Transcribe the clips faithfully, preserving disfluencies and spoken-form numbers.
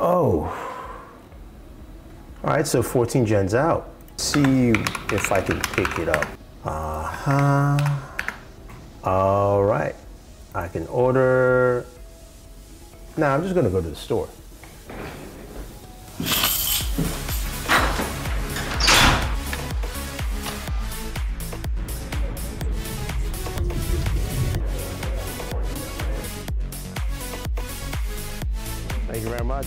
Oh. All right, so fourteen gens out. See if I can pick it up. Uh-huh. All right, I can order. Now nah, I'm just gonna go to the store. Thank you very much.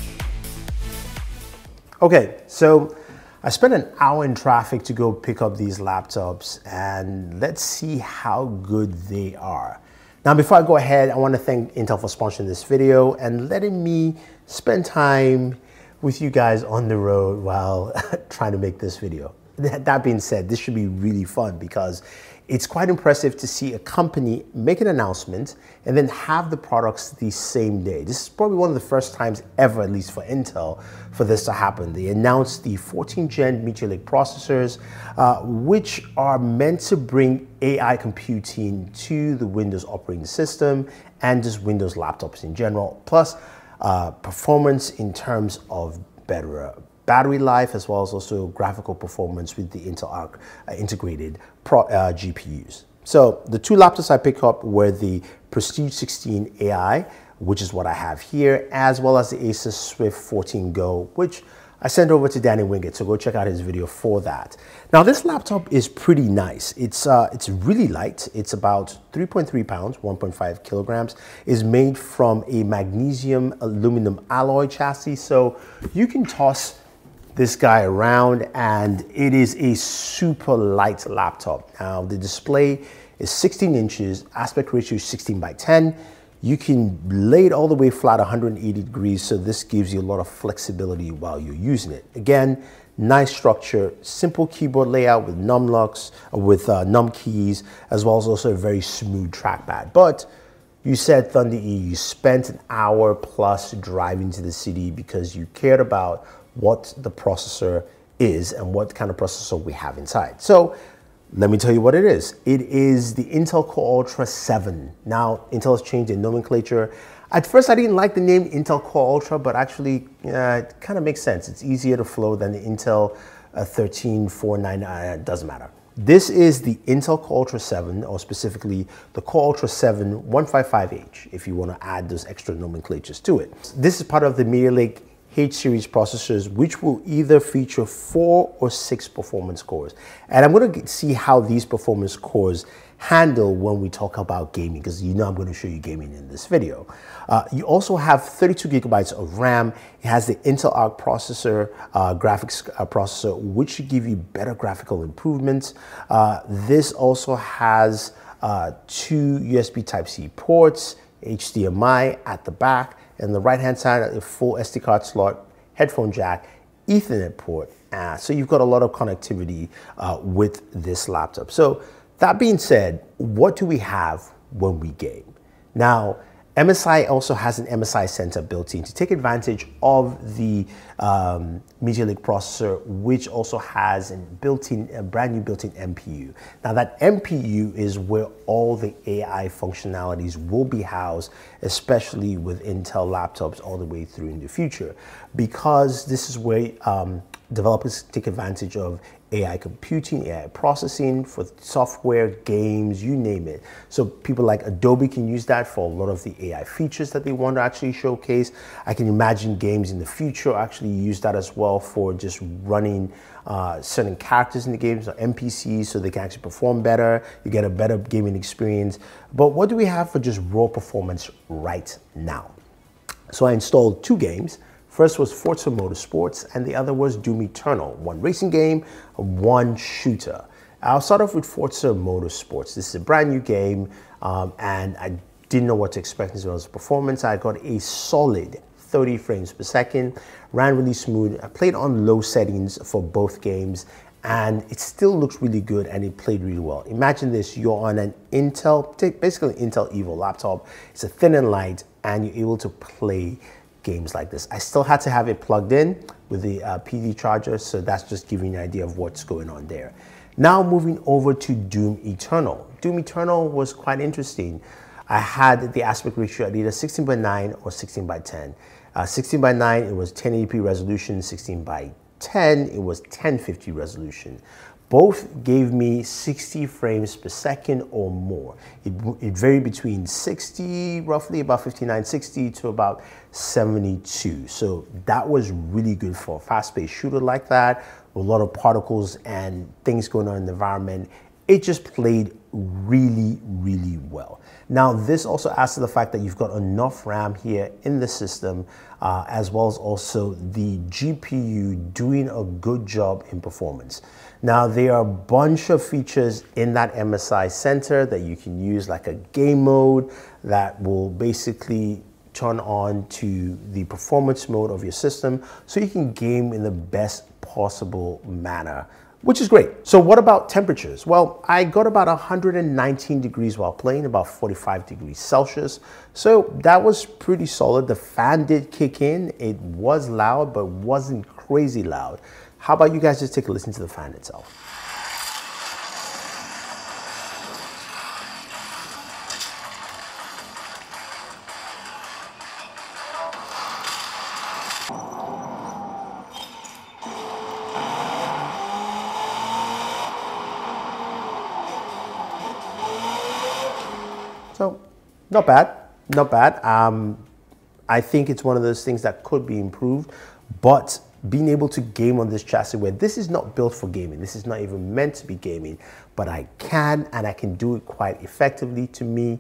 Okay, so I spent an hour in traffic to go pick up these laptops, and let's see how good they are. Now, before I go ahead, I want to thank Intel for sponsoring this video and letting me spend time with you guys on the road while trying to make this video. That being said, this should be really fun because it's quite impressive to see a company make an announcement and then have the products the same day. This is probably one of the first times ever, at least for Intel, for this to happen. They announced the fourteen gen Meteor Lake processors, uh, which are meant to bring A I computing to the Windows operating system and just Windows laptops in general, plus uh, performance in terms of better battery life, as well as also graphical performance with the Intel Arc uh, integrated pro, uh, G P Us. So the two laptops I picked up were the Prestige sixteen A I, which is what I have here, as well as the Asus Swift fourteen Go, which I sent over to Danny Winget, so go check out his video for that. Now this laptop is pretty nice. It's, uh, it's really light. It's about three point three pounds, one point five kilograms. It's made from a magnesium aluminum alloy chassis, so you can toss this guy around and it is a super light laptop. Now the display is sixteen inches, aspect ratio is sixteen by ten. You can lay it all the way flat one hundred eighty degrees, so this gives you a lot of flexibility while you're using it. Again, nice structure, simple keyboard layout with num locks, with uh, num keys, as well as also a very smooth trackpad. But you said, Thunder E, you spent an hour plus driving to the city because you cared about what the processor is and what kind of processor we have inside. So let me tell you what it is. It is the Intel Core Ultra seven. Now, Intel has changed their nomenclature. At first, I didn't like the name Intel Core Ultra, but actually, uh, it kind of makes sense. It's easier to flow than the Intel uh, thirteen four ninety-nine, it doesn't matter. This is the Intel Core Ultra seven, or specifically the Core Ultra seven one fifty-five H, if you want to add those extra nomenclatures to it. This is part of the Meteor Lake H series processors, which will either feature four or six performance cores. And I'm gonna see how these performance cores handle when we talk about gaming, because you know I'm gonna show you gaming in this video. Uh, you also have thirty-two gigabytes of RAM. It has the Intel Arc processor, uh, graphics uh, processor, which should give you better graphical improvements. Uh, this also has uh, two U S B Type-C ports, H D M I at the back, and the right-hand side, a full S D card slot, headphone jack, Ethernet port. Ah, so you've got a lot of connectivity uh, with this laptop. So that being said, what do we have when we game? Now, M S I also has an M S I Center built in to take advantage of the um, Meteor Lake processor, which also has a built-in, a brand new built-in M P U. Now that M P U is where all the A I functionalities will be housed, especially with Intel laptops all the way through in the future, because this is where um, developers take advantage of A I computing, A I processing for software, games, you name it. So people like Adobe can use that for a lot of the A I features that they want to actually showcase. I can imagine games in the future actually use that as well for just running uh, certain characters in the games or N P Cs so they can actually perform better. You get a better gaming experience. But what do we have for just raw performance right now? So I installed two games. First was Forza Motorsports, and the other was Doom Eternal, one racing game, one shooter. I'll start off with Forza Motorsports. This is a brand new game, um, and I didn't know what to expect as well as performance. I got a solid thirty frames per second, ran really smooth. I played on low settings for both games, and it still looks really good, and it played really well. Imagine this, you're on an Intel, basically Intel Evo laptop. It's a thin and light, and you're able to play games like this. I still had to have it plugged in with the uh, P C charger, so that's just giving you an idea of what's going on there. Now moving over to Doom Eternal. Doom Eternal was quite interesting. I had the aspect ratio at either sixteen by nine or sixteen by ten. Uh, sixteen by nine, it was ten eighty p resolution. sixteen by ten, it was ten fifty resolution. Both gave me sixty frames per second or more. It, it varied between sixty, roughly about fifty-nine, sixty to about seventy-two. So that was really good for a fast-paced shooter like that, with a lot of particles and things going on in the environment. It just played really, really well. Now, this also adds to the fact that you've got enough RAM here in the system, uh, as well as also the G P U doing a good job in performance. Now, there are a bunch of features in that M S I Center that you can use, like a game mode that will basically turn on to the performance mode of your system so you can game in the best possible manner, which is great. So what about temperatures? Well, I got about one hundred nineteen degrees while playing, about forty-five degrees Celsius. So that was pretty solid. The fan did kick in. It was loud, but wasn't crazy loud. How about you guys just take a listen to the fan itself? So, not bad, not bad. Um, I think it's one of those things that could be improved, but being able to game on this chassis, where this is not built for gaming, this is not even meant to be gaming, but I can, and I can do it quite effectively, to me,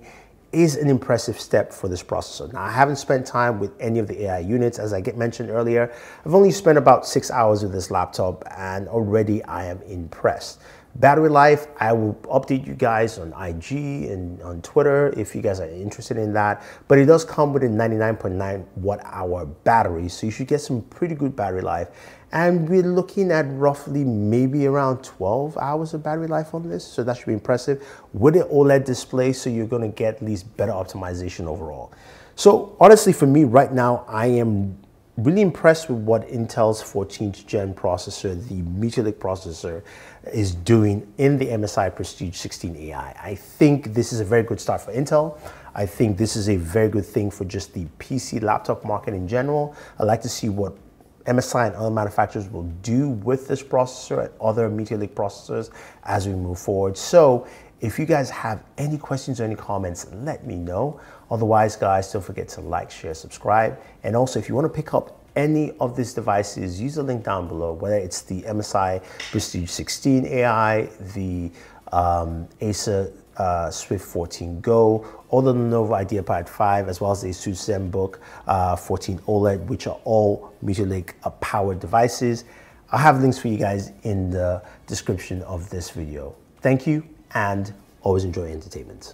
is an impressive step for this processor. Now, I haven't spent time with any of the A I units, as I get mentioned earlier. I've only spent about six hours with this laptop, and already I am impressed. Battery life, I will update you guys on I G and on Twitter if you guys are interested in that. But it does come with a ninety-nine point nine watt hour battery, so you should get some pretty good battery life. And we're looking at roughly maybe around twelve hours of battery life on this, so that should be impressive. With an OLED display, so you're gonna get at least better optimization overall. So honestly, for me right now, I am really impressed with what Intel's fourteenth gen processor, the Meteor Lake processor, is doing in the M S I Prestige sixteen A I. I think this is a very good start for Intel. I think this is a very good thing for just the P C laptop market in general. I'd like to see what M S I and other manufacturers will do with this processor and other Meteor Lake processors as we move forward. So if you guys have any questions or any comments, let me know. Otherwise, guys, don't forget to like, share, subscribe. And also, if you want to pick up any of these devices, use the link down below, whether it's the M S I Prestige sixteen A I, the um, Acer uh, Swift fourteen Go, or the Lenovo IdeaPad five, as well as the Asus ZenBook uh, fourteen OLED, which are all Meteor Lake powered devices. I'll have links for you guys in the description of this video. Thank you, and always enjoy entertainment.